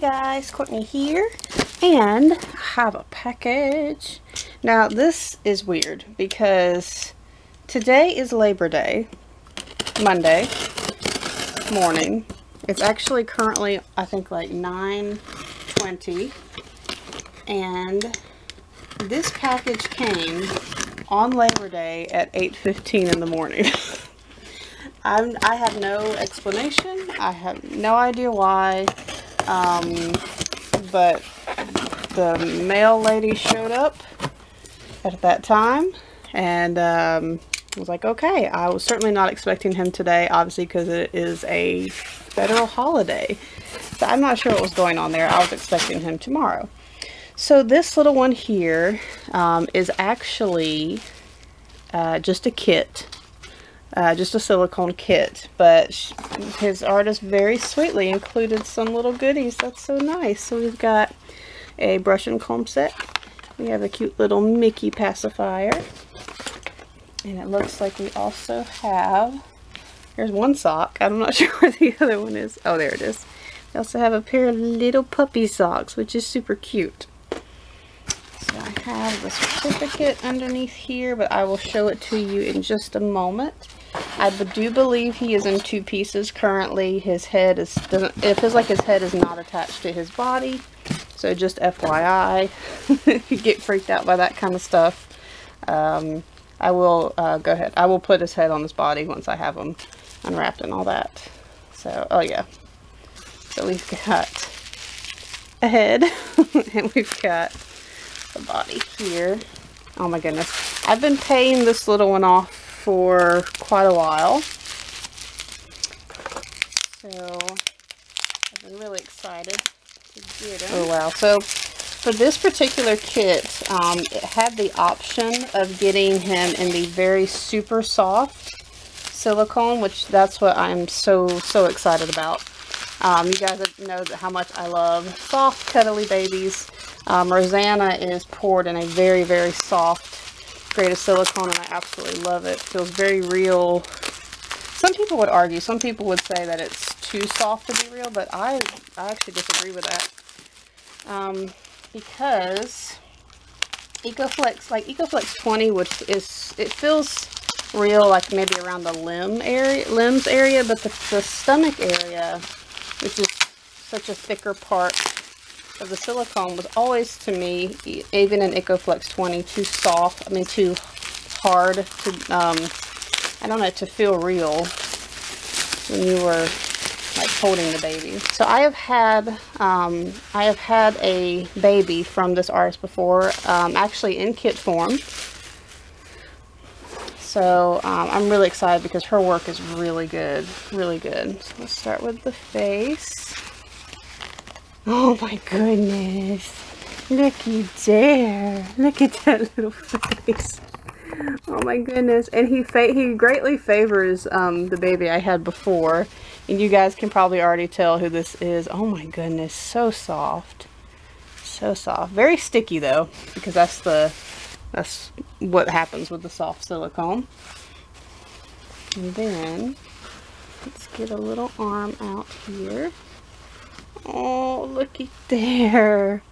Hey guys, Courtney here, and I have a package. Now this is weird because today is Labor Day, Monday morning. It's actually currently I think like 9:20, and this package came on Labor Day at 8:15 in the morning. I have no explanation. I have no idea why. But the mail lady showed up at that time, and was like, okay. I was certainly not expecting him today, obviously, because it is a federal holiday. So I'm not sure what was going on there. I was expecting him tomorrow. So this little one here is actually just a kit. Just a silicone kit, but his artist very sweetly included some little goodies. That's so nice. So we've got a brush and comb set. We have a cute little Mickey pacifier. And it looks like we also have, there's one sock. I'm not sure where the other one is. Oh, there it is. We also have a pair of little puppy socks, which is super cute. So I have the certificate underneath here, but I will show it to you in just a moment. I do believe he is in two pieces currently. His head is, it feels like his head is not attached to his body. So just FYI, if you get freaked out by that kind of stuff, I will go ahead. I will put his head on his body once I have him unwrapped and all that. So, oh yeah. So we've got a head and we've got the body here. Oh my goodness. I've been paying this little one off for quite a while, so I've been really excited to get it. Oh wow. So for this particular kit, it had the option of getting him in the very super soft silicone, which that's what I'm so excited about. You guys know how much I love soft cuddly babies. Rosanna is poured in a very soft grade of silicone, and I absolutely love it. Feels very real. Some people would argue, some people would say that it's too soft to be real, but I actually disagree with that, because Ecoflex, like Ecoflex 20, which is, it feels real, like maybe around the limbs area, but the stomach area, which is such a thicker part of the silicone, was always to me, even in Ecoflex 20, too soft, I mean too hard to, I don't know, to feel real when you were like holding the baby. So I have had a baby from this artist before, actually in kit form. So I'm really excited because her work is really good, really good. So let's start with the face. Oh my goodness, looky there, look at that little face. Oh my goodness. And he greatly favors the baby I had before, and you guys can probably already tell who this is. Oh my goodness, so soft, so soft. Very sticky though, because that's what happens with the soft silicone. And then let's get a little arm out here. Oh, looky there.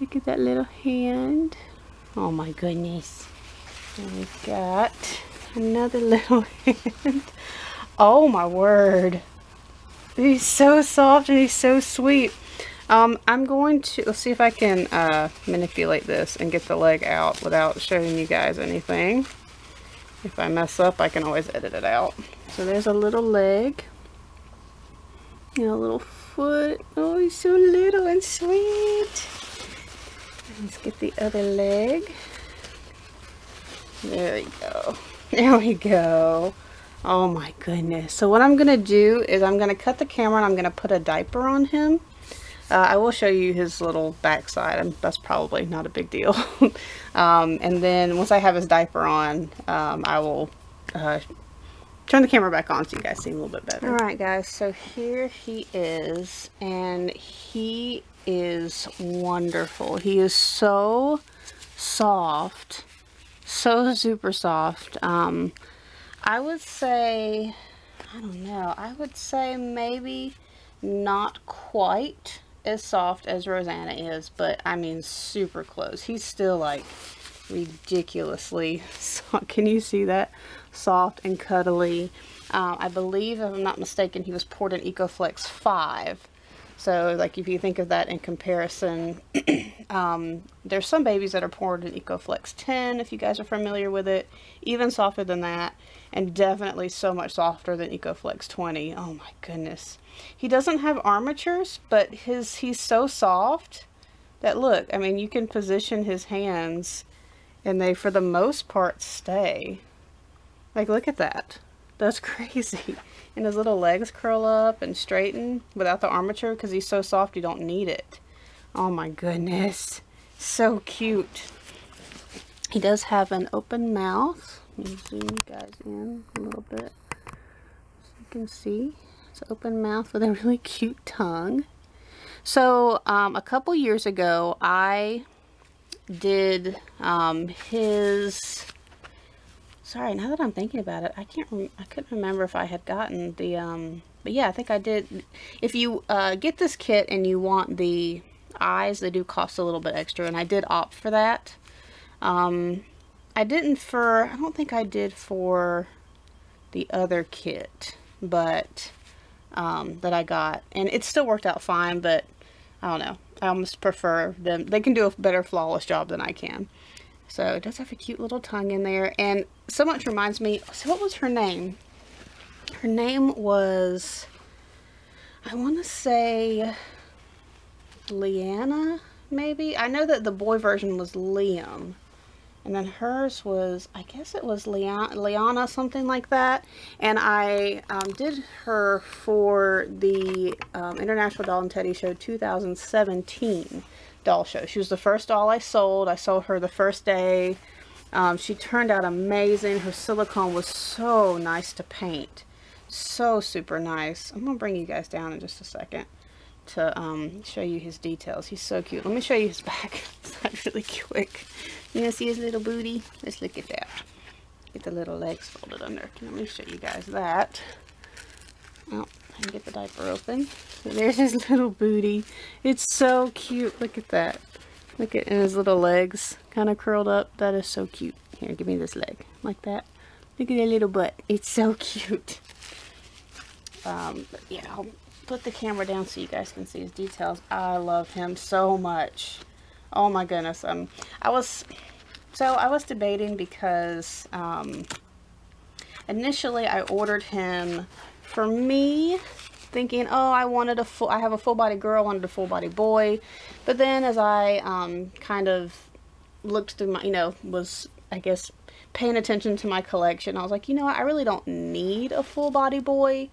Look at that little hand. Oh my goodness. And we've got another little hand. Oh my word. He's so soft and he's so sweet. I'm going to, let's see if I can manipulate this and get the leg out without showing you guys anything. If I mess up, I can always edit it out. So there's a little leg. You know, a little foot. Oh, he's so little and sweet. Let's get the other leg. There we go. There we go. Oh my goodness. So what I'm going to do is I'm going to cut the camera and I'm going to put a diaper on him. I will show you his little backside, and that's probably not a big deal. And then once I have his diaper on, I will turn the camera back on so you guys see a little bit better. Alright guys, so here he is, and he is wonderful. He is so soft, so super soft. I would say, I don't know, I would say maybe not quite as soft as Rosanna is, but I mean super close. He's still like ridiculously soft. Can you see that? Soft and cuddly. I believe, if I'm not mistaken, he was poured in Ecoflex 5. So like if you think of that in comparison, there's some babies that are poured in Ecoflex 10, if you guys are familiar with it, even softer than that, and definitely so much softer than Ecoflex 20. Oh my goodness. He doesn't have armatures, but he's so soft that, look, I mean, you can position his hands and they, for the most part, stay. Like, look at that. That's crazy. And his little legs curl up and straighten without the armature because he's so soft you don't need it. Oh my goodness. So cute. He does have an open mouth. Let me zoom you guys in a little bit so you can see. It's an open mouth with a really cute tongue. So a couple years ago, I did his... Sorry, now that I'm thinking about it, I couldn't remember if I had gotten the, but yeah, I think I did. If you get this kit and you want the eyes, they do cost a little bit extra, and I did opt for that. I didn't for, I don't think I did for the other kit, but, that I got, and it still worked out fine, but I don't know. I almost prefer them. They can do a better flawless job than I can. So it does have a cute little tongue in there, and so much reminds me, so what was her name? Her name was, I want to say, Liana, maybe? I know that the boy version was Liam, and then hers was, I guess it was Liana, something like that, and I did her for the International Doll and Teddy Show 2017. Doll show. She was the first doll I sold. I sold her the first day. She turned out amazing. Her silicone was so nice to paint. So super nice. I'm gonna bring you guys down in just a second to show you his details. He's so cute. Let me show you his back. It's not really quick. You gonna see his little booty? Let's look at that. Get the little legs folded under. Let me show you guys that. Oh, I can get the diaper open. So there's his little booty. It's so cute. Look at that. Look at, and his little legs kind of curled up. That is so cute. Here, give me this leg. Like that. Look at that little butt. It's so cute. But yeah, I'll put the camera down so you guys can see his details. I love him so much. Oh my goodness. I was debating because initially I ordered him. For me, thinking, oh, I have a full body girl, wanted a full body boy. But then as I kind of looked through my, was, I guess, paying attention to my collection, I was like, you know what, I really don't need a full body boy.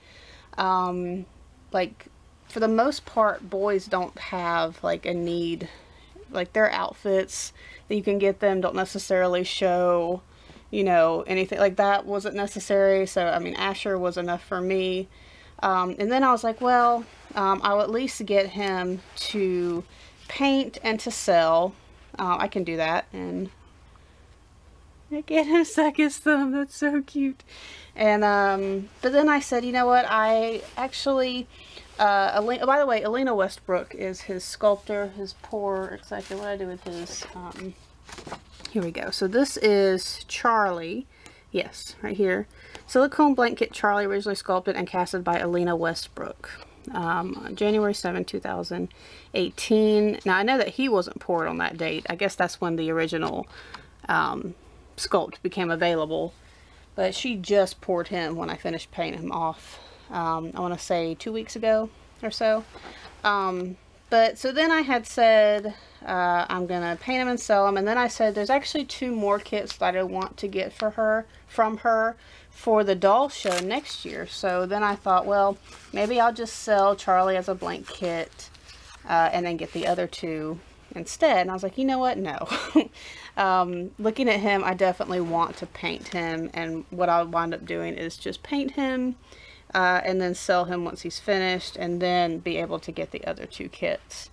Like, for the most part, boys don't have, like, a need. Like, their outfits that you can get them don't necessarily show... anything like that wasn't necessary. So, I mean, Asher was enough for me. And then I was like, well, I'll at least get him to paint and to sell. I can do that. And I get him suck his thumb. That's so cute. And, but then I said, you know what? I actually, by the way, Elena Westbrook is his sculptor, his pour, exactly what I do with his, here we go. So this is Charlie. Yes, right here. Silicone blanket Charlie, originally sculpted and casted by Elena Westbrook. January 7, 2018. Now I know that he wasn't poured on that date. I guess that's when the original sculpt became available. But she just poured him when I finished painting him off. I want to say 2 weeks ago or so. But so then I had said... I'm gonna paint them and sell them, and then I said there's actually 2 more kits that I want to get for her for the doll show next year. So then I thought, well, maybe I'll just sell Charlie as a blank kit and then get the other 2 instead. And I was like, you know what, no. Looking at him, I definitely want to paint him, and what I'll wind up doing is just paint him and then sell him once he's finished, and then be able to get the other 2 kits.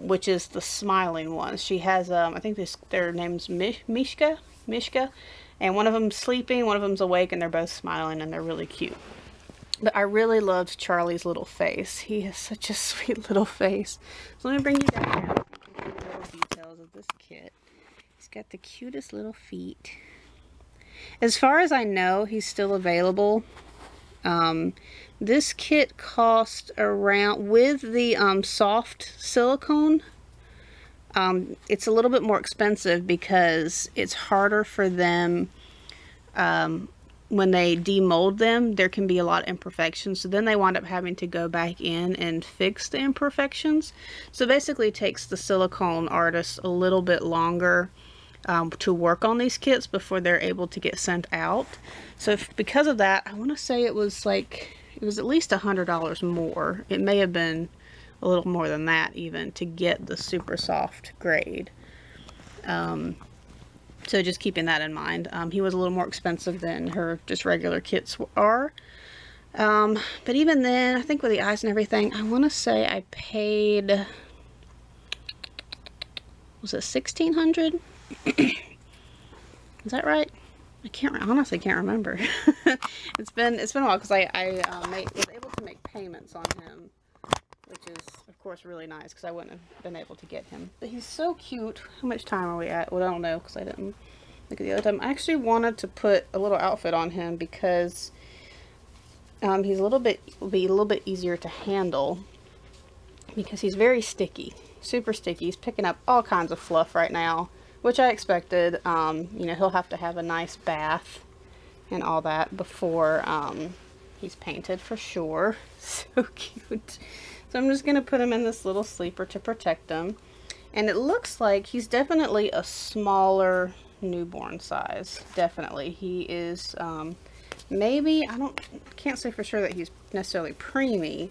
Which is the smiling one. She has, I think their name's Mishka, and one of them's sleeping, one of them's awake, and they're both smiling, and they're really cute. But I really loved Charlie's little face. He has such a sweet little face. So let me bring you back down. The details of this kit. He's got the cutest little feet. As far as I know, he's still available. This kit cost around, with the soft silicone, it's a little bit more expensive because it's harder for them. When they demold them, there can be a lot of imperfections, so then they wind up having to go back in and fix the imperfections. So basically it takes the silicone artist a little bit longer to work on these kits before they're able to get sent out. So because of that, I want to say it was at least $100 more. It may have been a little more than that even to get the super soft grade. So just keeping that in mind. He was a little more expensive than her just regular kits are. But even then, I think with the eyes and everything, I want to say I paid, was it $1,600? Is that right? I honestly can't remember. it's been a while because I was able to make payments on him, which is of course really nice because I wouldn't have been able to get him. But he's so cute. How much time are we at? Well, I don't know because I didn't look at the other time. I actually wanted to put a little outfit on him because he's will be a little bit easier to handle because he's very sticky, super sticky. He's picking up all kinds of fluff right now, which I expected. You know, he'll have to have a nice bath and all that before he's painted for sure. So cute. So I'm just going to put him in this little sleeper to protect him. And it looks like he's definitely a smaller newborn size. Definitely. He is maybe, I can't say for sure that he's necessarily preemie,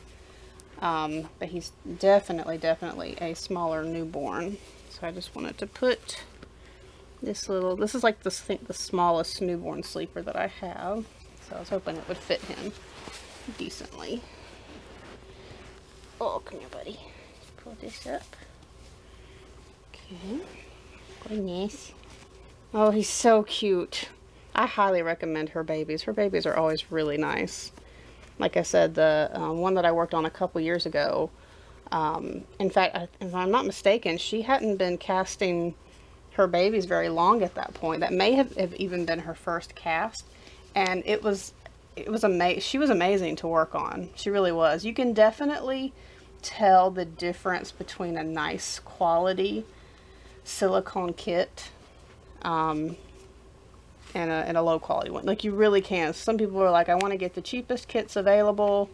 but he's definitely a smaller newborn. So I just wanted to put this is like this, I think the smallest newborn sleeper that I have. So I was hoping it would fit him decently. Oh, come here, buddy. Let's pull this up. Okay. Goodness. Oh, he's so cute. I highly recommend her babies. Her babies are always really nice. Like I said, the one that I worked on a couple years ago, in fact, if I'm not mistaken, she hadn't been casting her babies very long at that point. That may have even been her first cast. And it was amazing. She was amazing to work on. She really was. You can definitely tell the difference between a nice quality silicone kit and a low quality one. Like, you really can. Some people are like, I want to get the cheapest kits available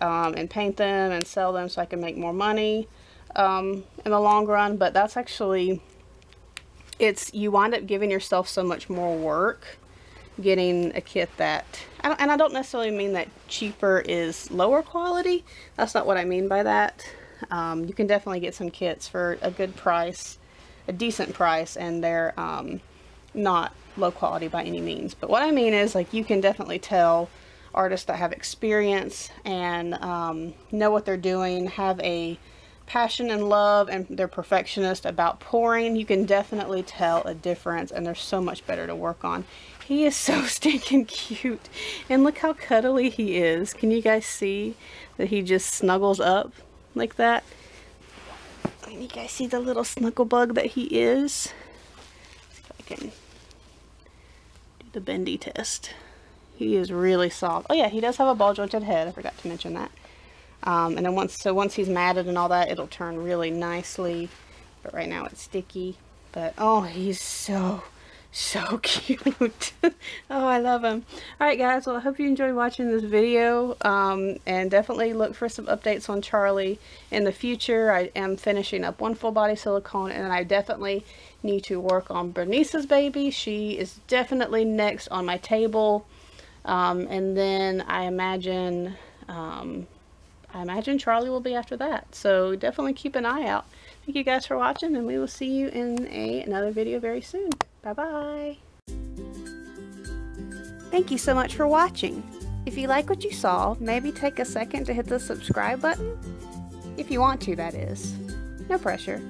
and paint them and sell them so I can make more money in the long run. But that's actually, you wind up giving yourself so much more work getting a kit that, and I don't necessarily mean that cheaper is lower quality. That's not what I mean by that. You can definitely get some kits for a good price, a decent price, and they're not low quality by any means. But what I mean is, like, you can definitely tell artists that have experience and know what they're doing, have a passion and love, and they're perfectionist about pouring. You can definitely tell a difference, and they're so much better to work on. He is so stinking cute, and look how cuddly he is. Can you guys see that he just snuggles up like that? Can you guys see the little snuggle bug that he is? If I can do the bendy test. He is really soft. Oh yeah, he does have a ball jointed head. I forgot to mention that. And then once he's matted and all that, it'll turn really nicely. But right now it's sticky. But oh, he's so cute. Oh, I love him. All right, guys. Well, I hope you enjoyed watching this video. And definitely look for some updates on Charlie in the future. I am finishing up one full body silicone, and I definitely need to work on Bernice's baby. She is definitely next on my table. And then I imagine Charlie will be after that. So definitely keep an eye out. Thank you guys for watching, and we will see you in another video very soon. Bye-bye. Thank you so much for watching. If you like what you saw, maybe take a second to hit the subscribe button. If you want to, that is. No pressure.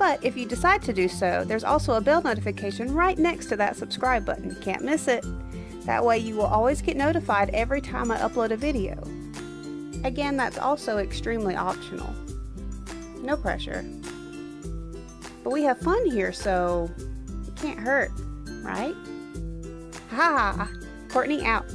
But if you decide to do so, there's also a bell notification right next to that subscribe button. Can't miss it. That way you will always get notified every time I upload a video. Again, that's also extremely optional. No pressure. But we have fun here, so it can't hurt, right? Ha! Courtney out.